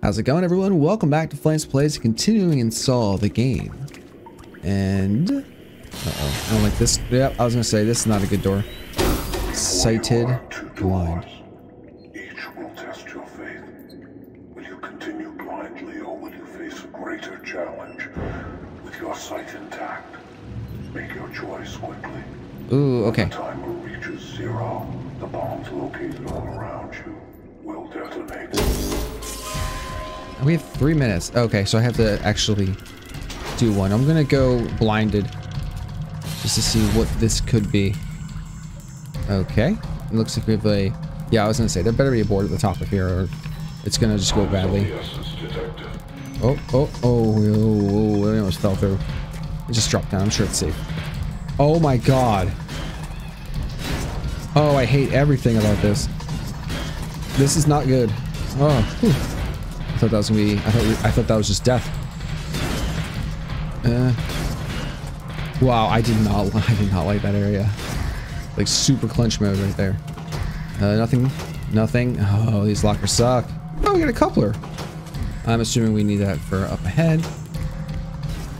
How's it going, everyone? Welcome back to Flamez Plays, continuing in Saw the game. And I don't like this. Yep, I was gonna say this is not a good door. Sighted, blind. Each will test your faith. Will you continue blindly, or will you face a greater challenge with your sight intact? Make your choice quickly. Ooh, okay. When the timer reaches zero, the bombs located all around you will detonate. We have 3 minutes. Okay, so I have to actually do one. I'm gonna go blinded just to see what this could be. Okay. It looks like we have a... Yeah, I was gonna say, there better be a board at the top of here or it's gonna just go badly. Oh, I almost fell through. It just dropped down. I'm sure it's safe. Oh my god. Oh, I hate everything about this. This is not good. Oh, whew. I thought that was gonna be. I thought that was just death. Wow, I did not like that area. Like super clench mode right there. Nothing. Oh, these lockers suck. Oh, we got a coupler. I'm assuming we need that for up ahead.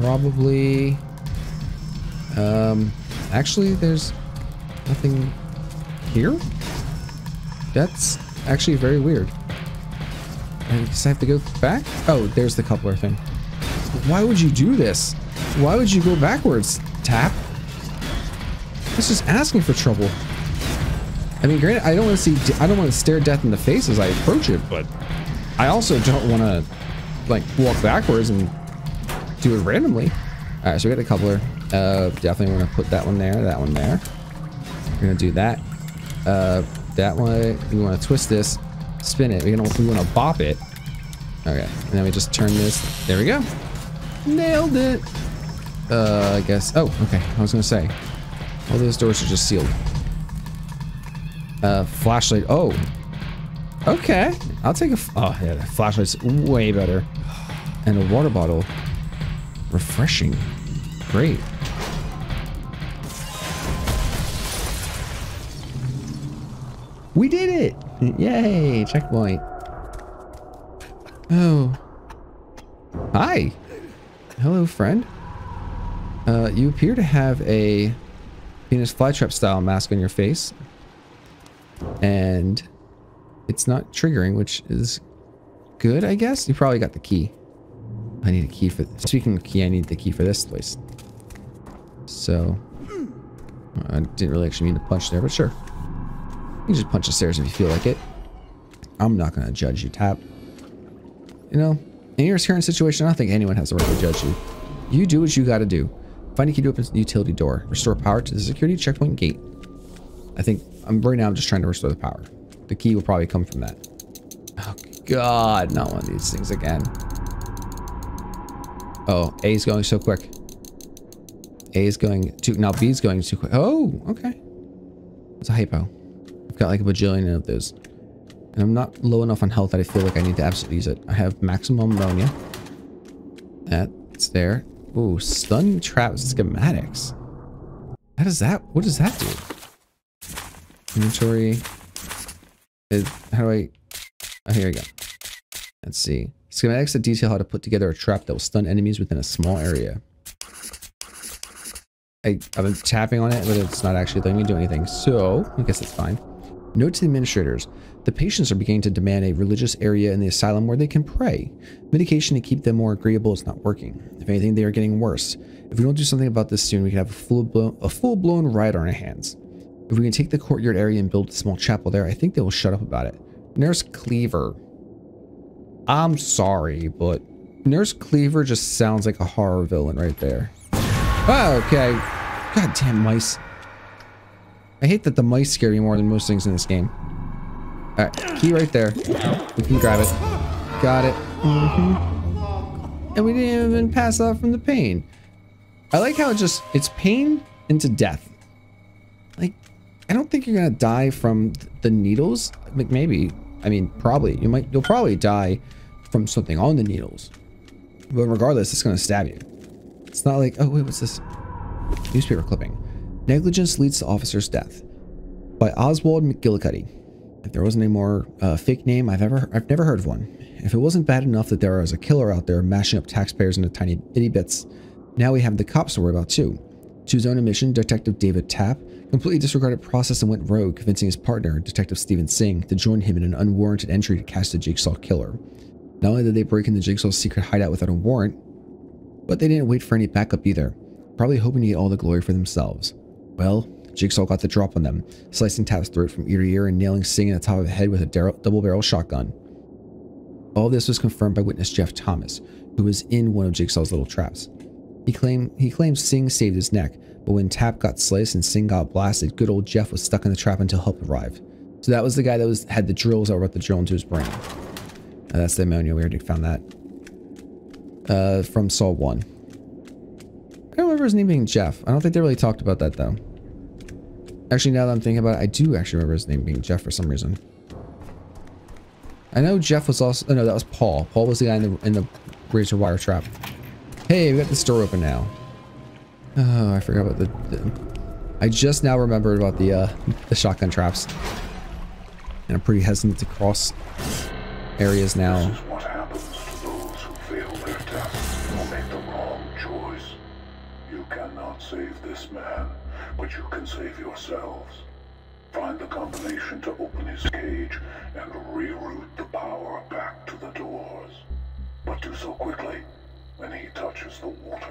Probably. Actually, there's nothing here. That's actually very weird. I guess I have to go back? Oh, there's the coupler thing. Why would you do this? Why would you go backwards, Tap? This is asking for trouble. I mean, granted, I don't want to stare death in the face as I approach it, but I also don't want to, like, walk backwards and do it randomly. Alright, so we got the coupler. Definitely want to put that one there, that one there. We're going to do that. That one, we want to twist this. Spin it. We want to bop it. Okay, and then we just turn this. There we go. Nailed it. I guess. Oh, okay. I was gonna say, all those doors are just sealed. Flashlight. Oh. Okay. I'll take a. Oh yeah, the flashlight's way better. And a water bottle. Refreshing. Great. We did it. Yay, checkpoint. Oh. Hi. Hello, friend. You appear to have a Venus flytrap style mask on your face. And it's not triggering, which is good, I guess. You probably got the key. I need a key for this. Speaking of key, I need the key for this place. So I didn't really actually mean to punch there, but sure. You can just punch the stairs if you feel like it. I'm not gonna judge you, Tap. You know, in your current situation, I don't think anyone has the right to judge you. You do what you gotta do. Find a key to open the utility door. Restore power to the security checkpoint gate. I think, right now I'm just trying to restore the power. The key will probably come from that. Oh god, not one of these things again. Oh, A's going so quick. A's going too, now B's going too quick. Oh, okay. It's a hypo. Got like a bajillion of those, and I'm not low enough on health that I feel like I need to absolutely use it. I have maximum ammonia. That's there. Ooh, stun trap schematics. How does that? What does that do? Inventory. How do I? Oh, here we go. Let's see. Schematics that detail how to put together a trap that will stun enemies within a small area. I've been tapping on it, but it's not actually letting me do anything. So I guess it's fine. Note to the administrators. The patients are beginning to demand a religious area in the asylum where they can pray. Medication to keep them more agreeable is not working. If anything, they are getting worse. If we don't do something about this soon, we could have a full-blown riot on our hands. If we can take the courtyard area and build a small chapel there, I think they will shut up about it. Nurse Cleaver. I'm sorry, but Nurse Cleaver just sounds like a horror villain right there. Oh, okay. Goddamn mice. I hate that the mice scare me more than most things in this game. Alright, key right there. We can grab it. Got it. Mm-hmm. And we didn't even pass out from the pain. I like how it just, it's pain into death. Like, I don't think you're gonna die from the needles. Like, maybe. I mean, probably. You'll probably die from something on the needles. But regardless, it's gonna stab you. It's not like, oh wait, what's this? Newspaper clipping. Negligence leads to officer's death. By Oswald McGillicuddy. If there wasn't a more fake name, I've never heard of one. If it wasn't bad enough that there is a killer out there mashing up taxpayers into tiny itty bits, now we have the cops to worry about too. To his own admission, Detective David Tapp completely disregarded process and went rogue, convincing his partner, Detective Stephen Singh, to join him in an unwarranted entry to catch the Jigsaw killer. Not only did they break into Jigsaw's secret hideout without a warrant, but they didn't wait for any backup either, probably hoping to get all the glory for themselves. Well, Jigsaw got the drop on them, slicing Tapp's throat from ear to ear and nailing Singh in the top of the head with a double-barrel shotgun. All this was confirmed by witness Jeff Thomas, who was in one of Jigsaw's little traps. He claimed Singh saved his neck, but when Tapp got sliced and Singh got blasted, good old Jeff was stuck in the trap until help arrived. So that was the guy that had the drills that wrote the drill into his brain. Now that's the ammonia, we already found that. From Saw 1. I don't remember his name being Jeff. I don't think they really talked about that though. Actually, now that I'm thinking about it, I do actually remember his name being Jeff for some reason. I know Jeff was also... Oh no, that was Paul. Paul was the guy in the razor wire trap. Hey, we got this door open now. Oh, I forgot about I just now remembered about the shotgun traps. And I'm pretty hesitant to cross areas now. This is what happens to those who fail their tests or make the wrong choice. You cannot save this man, but you can save yourselves. Find the combination to open his cage and reroute the power back to the doors. But do so quickly when he touches the water.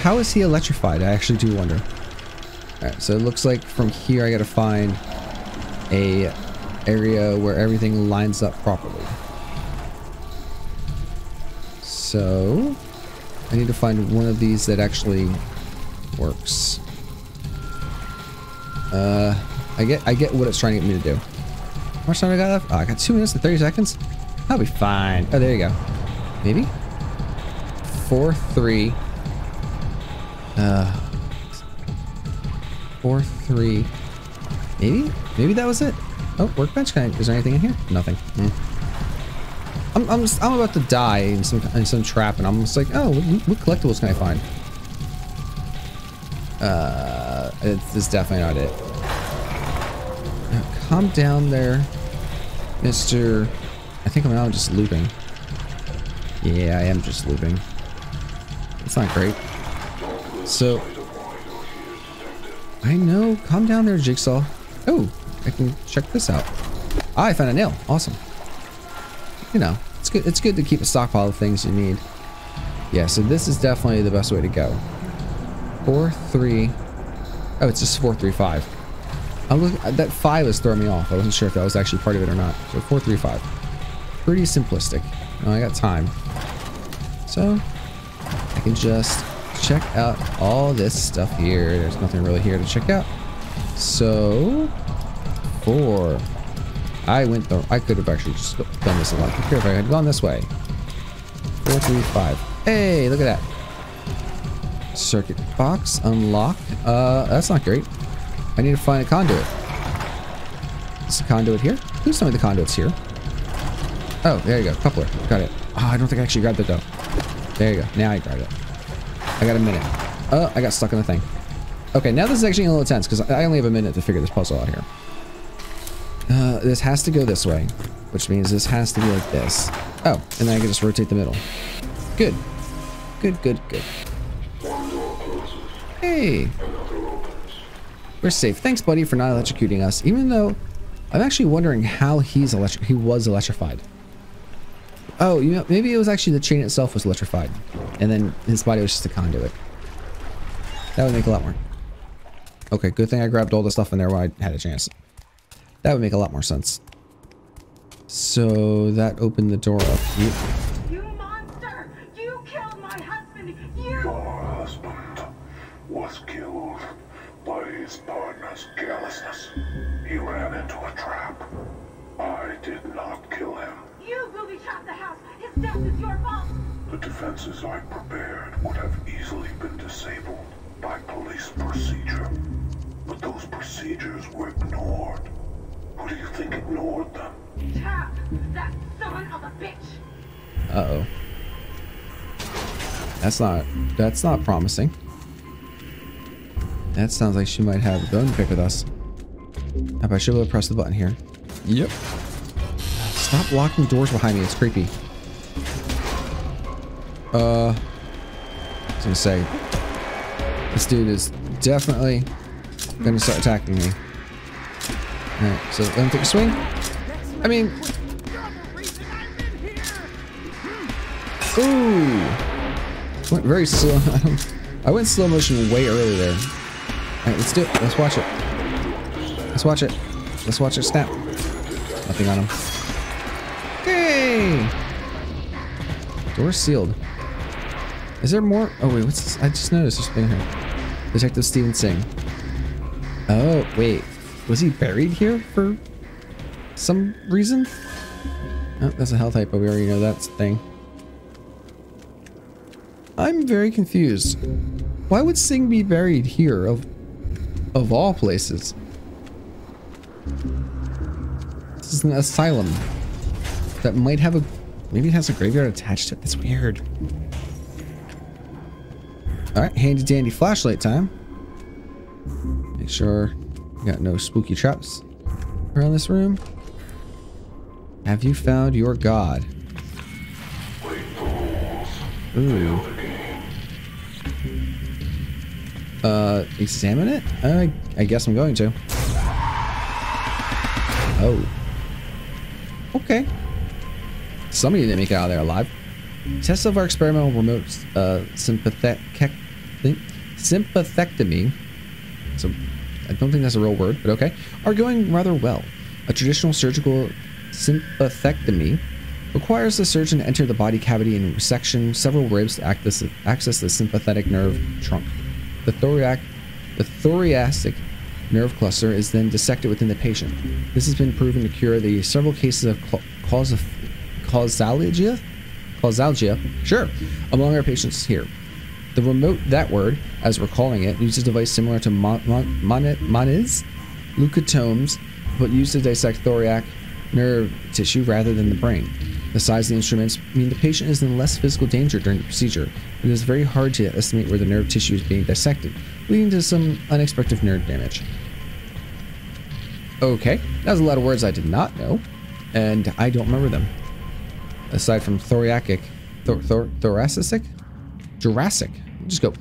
How is he electrified? I actually do wonder. Alright, so it looks like from here I gotta find an area where everything lines up properly. So I need to find one of these that actually works. I get what it's trying to get me to do. How much time I got left? Oh, I got 2 minutes and 30 seconds. I'll be fine. Oh, there you go. Maybe? 4-3. 4-3. Maybe? Maybe that was it? Oh, workbench. Is there anything in here? Nothing. I'm about to die in some trap, and I'm just like, oh, what collectibles can I find? It's definitely not it. Now, calm down there, Mr. I think I'm now just looping. Yeah, I am just looping. That's not great. So, I know. Calm down there, Jigsaw. Oh, I can check this out. Ah, I found a nail. Awesome. You know, it's good. It's good to keep a stockpile of things you need. Yeah. So this is definitely the best way to go. 4-3. Oh, it's just 4-3-5. I'm looking. That 5 is throwing me off. I wasn't sure if that was actually part of it or not. So 4-3-5. Pretty simplistic. Oh, I got time. So I can just check out all this stuff here. There's nothing really here to check out. So 4. I could have actually just done this a lot quicker if I had gone this way. 4-3-5. Hey, look at that. Circuit box unlocked. That's not great. I need to find a conduit. Is the conduit here? Who's some of the conduits here? Oh, there you go. Coupler. Got it. Oh, I don't think I actually grabbed it though. There you go. Now I grabbed it. I got a minute. Oh, I got stuck in the thing. Okay, now this is actually a little tense because I only have a minute to figure this puzzle out here. This has to go this way, which means this has to be like this. Oh, and then I can just rotate the middle. Good. Good, good, good. Hey. We're safe. Thanks, buddy, for not electrocuting us, even though I'm actually wondering how he was electrified. Oh, you know, maybe it was actually the chain itself was electrified, and then his body was just a conduit. That would make a lot more... Okay, good thing I grabbed all the stuff in there when I had a chance. That would make a lot more sense. So that opened the door up. You monster! You killed my husband! Your husband was killed by his partner's carelessness. He ran into a trap. I did not kill him. You booby-trapped the house! His death is your fault! The defenses I prepared would have easily been disabled by police procedure. But those procedures were ignored. Who do you think ignored them? Tap! That son of a bitch! Uh-oh. That's not promising. That sounds like she might have a bone pick with us. I should have pressed the button here. Yep. Stop locking doors behind me. It's creepy. I was gonna say, this dude is definitely gonna start attacking me. All right, so let him take a swing. I mean, ooh, went very slow. I went slow motion way early there. All right, let's do it. Let's watch it. Let's watch it. Let's watch it snap. Nothing on him. Hey! Door's sealed. Is there more? Oh wait, what's this? I just noticed there's something here. Detective Stephen Singh. Oh wait, was he buried here for some reason? Oh, that's a hell type, but we already know that's a thing. I'm very confused. Why would Singh be buried here of all places? This is an asylum that might have a, maybe it has a graveyard attached to it. That's weird. All right, handy dandy flashlight time. Make sure you got no spooky traps around this room. Have you found your god? Ooh. Examine it? I guess I'm going to. Oh. Okay. Somebody didn't make it out of there alive. Test of our experimental remote sympathectomy. So I don't think that's a real word, but okay. Are going rather well. A traditional surgical sympathectomy requires the surgeon to enter the body cavity and resection several ribs to access the sympathetic nerve trunk. The thoracic nerve cluster is then dissected within the patient. This has been proven to cure the several cases of causalgia, sure, among our patients here. The remote, that word, as we're calling it, uses a device similar to Flamez leucotomes, but used to dissect thoracic nerve tissue rather than the brain. The size of the instruments mean the patient is in less physical danger during the procedure. It is very hard to estimate where the nerve tissue is being dissected, leading to some unexpected nerve damage. Okay, that was a lot of words I did not know, and I don't remember them. Aside from thoracic? Just go,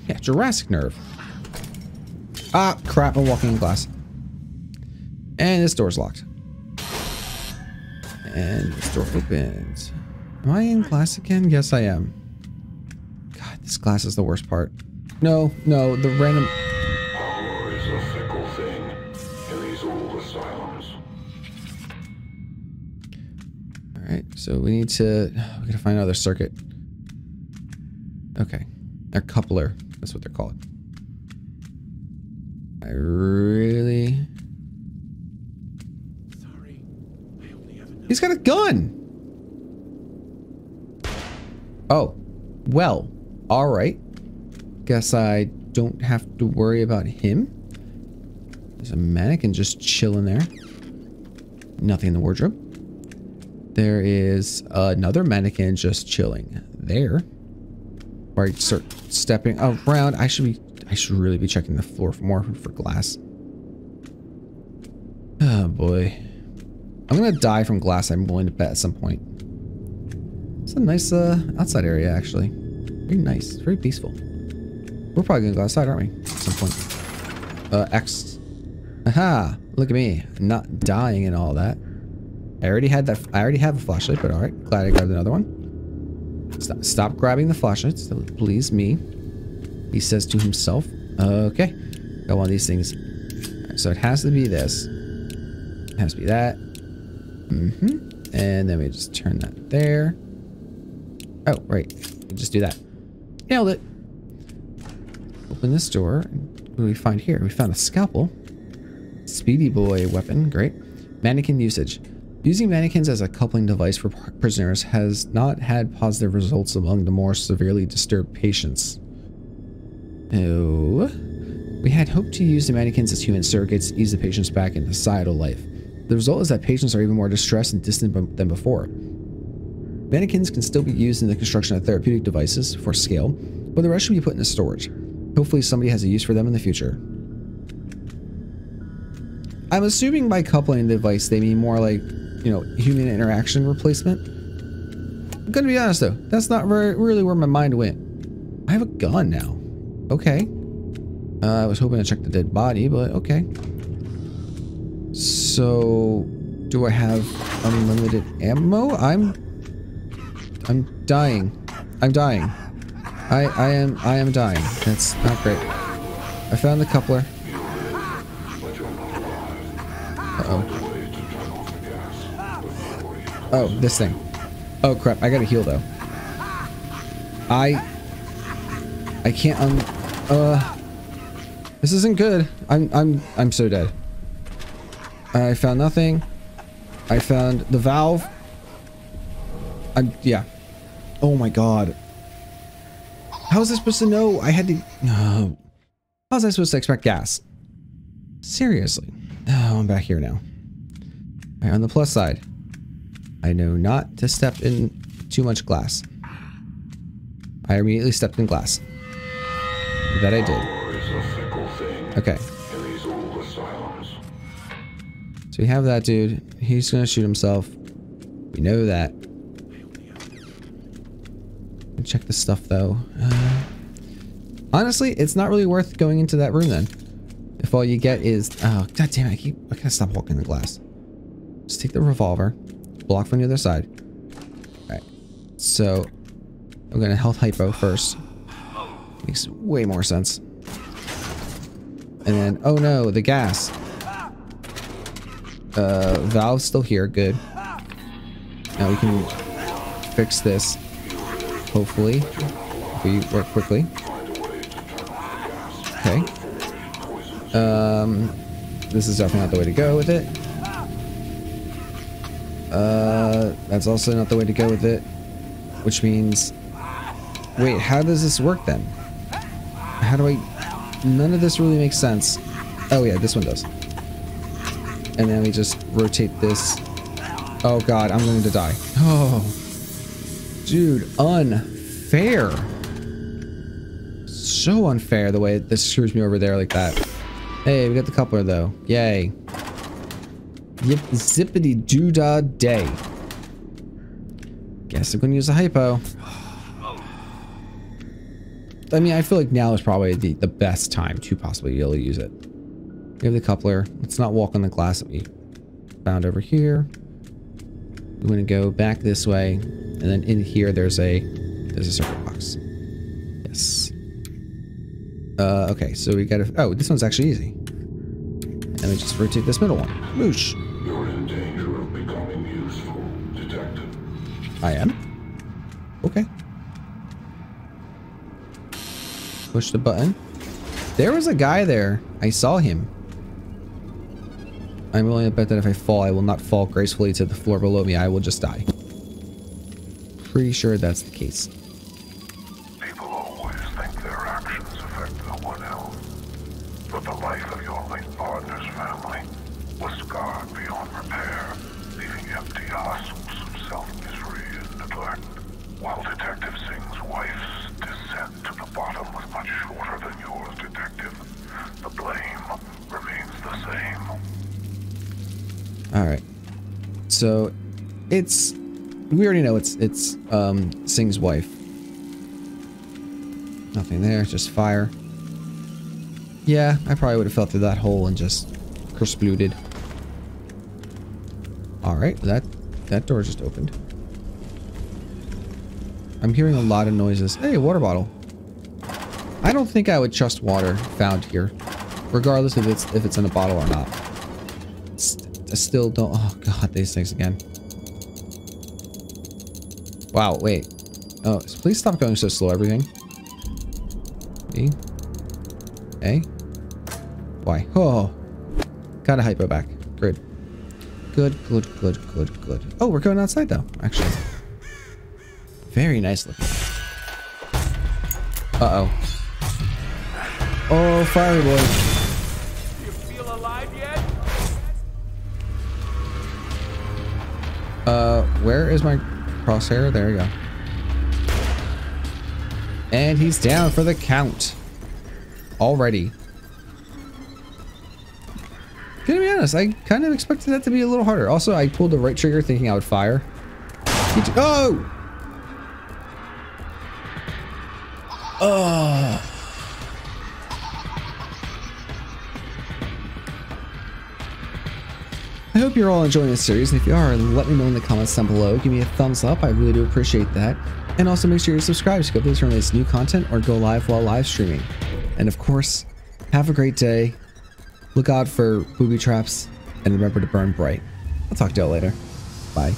yeah, thoracic nerve. Ah, crap, I'm walking in glass. And this door's locked. And this door opens. Am I in glass again? Yes, I am. God, this glass is the worst part. No, no, the random... Horror is a fickle thing in these old asylums. Alright, so we need to... we gotta find another circuit. Okay. Their coupler. That's what they're called. I really... He's got a gun! Oh. Well. Alright. Guess I don't have to worry about him. There's a mannequin just chilling there. Nothing in the wardrobe. There is another mannequin just chilling there. Where I start stepping around. I should really be checking the floor for more for glass. Oh boy. I'm gonna die from glass, I'm willing to bet, at some point. It's a nice outside area, actually. Very nice, very peaceful. We're probably gonna go outside, aren't we? At some point. X. Aha! Look at me, not dying and all that. I already have a flashlight, but alright. Glad I grabbed another one. Stop grabbing the flashlights, that would please me. He says to himself. Okay. Got one of these things. Right, so it has to be this. It has to be that. Mm-hmm. And then we just turn that there. Oh, right. We just do that. Nailed it. Open this door. What do we find here? We found a scalpel. Speedy boy weapon. Great. Mannequin usage. Using mannequins as a coupling device for prisoners has not had positive results among the more severely disturbed patients. Oh. We had hoped to use the mannequins as human surrogates to ease the patients back into societal life. The result is that patients are even more distressed and distant than before. Mannequins can still be used in the construction of therapeutic devices for scale, but the rest should be put into storage. Hopefully somebody has a use for them in the future. I'm assuming by coupling the device, they mean more like, you know, human interaction replacement. I'm gonna be honest though, that's not really where my mind went. I have a gun now. Okay. I was hoping to check the dead body, but okay. So, do I have unlimited ammo? I'm dying. I'm dying. I am dying. That's not great. I found the coupler. Uh-oh. Oh, this thing. Oh crap, I gotta heal though. I can't this isn't good. I'm so dead. I found nothing. I found the valve. Yeah. Oh my god. How was I supposed to know? I had to... No. How was I supposed to expect gas? Seriously. Oh, I'm back here now. Alright, on the plus side. I know not to step in too much glass. I immediately stepped in glass. That I did. Okay. So we have that dude. He's gonna shoot himself. We know that. Check this stuff though. Honestly, it's not really worth going into that room then. If all you get is... Oh, god damn it. I gotta stop walking the glass. Just take the revolver. Block from the other side. Alright. So, I'm gonna health hypo first. Makes way more sense. And then, oh no, the gas. Valve's still here. Good. Now we can fix this. Hopefully, if we work quickly. Okay. This is definitely not the way to go with it. That's also not the way to go with it. Which means... Wait, how does this work then? How do I... None of this really makes sense. Oh yeah, this one does. And then we just rotate this. Oh god, I'm going to die. Oh... Dude, unfair. So unfair the way this screws me over there like that. Hey, we got the coupler though. Yay. Yep, zippity doo dah day. Guess I'm gonna use a hypo. I mean, I feel like now is probably the best time to possibly be able to use it. We have the coupler. Let's not walk on the glass that we found over here. We're gonna go back this way. And then in here, there's a circuit box. Yes. Okay, so we gotta... Oh, this one's actually easy. And we just rotate this middle one. Moosh. You're in danger of becoming useful, detective. I am? Okay. Push the button. There was a guy there. I saw him. I'm willing to bet that if I fall, I will not fall gracefully to the floor below me. I will just die. Pretty sure that's the case. People always think their actions affect no one else, but the life of your late partner's family was scarred beyond repair, leaving empty husks of self-misery and neglect. While Detective Singh's wife's descent to the bottom was much shorter than yours, Detective, the blame remains the same. Alright. So, it's... We already know it's Singh's wife. Nothing there, just fire. Yeah, I probably would have fell through that hole and just exploded. Alright, that door just opened. I'm hearing a lot of noises. Hey, water bottle. I don't think I would trust water found here. Regardless if it's in a bottle or not. I still don't... Oh god, these things again. Wow, wait. Oh, please stop going so slow, everything. B. A. Why? Oh. Got a hypo back. Good. Good. Oh, we're going outside, though, actually. Very nice looking. Uh-oh. Oh, fiery boy. Do you feel alive yet? Where is my... Crosshair, there we go. And he's down for the count. Already. Gonna be honest, honest, I kind of expected that to be a little harder. Also, I pulled the right trigger thinking I would fire. Oh! Oh! I hope you're all enjoying this series, and if you are, let me know in the comments down below. Give me a thumbs up, I really do appreciate that. And also make sure you're subscribed to get updates when I release new content or go live while live streaming. And of course, have a great day. Look out for booby traps, and remember to burn bright. I'll talk to y'all later. Bye.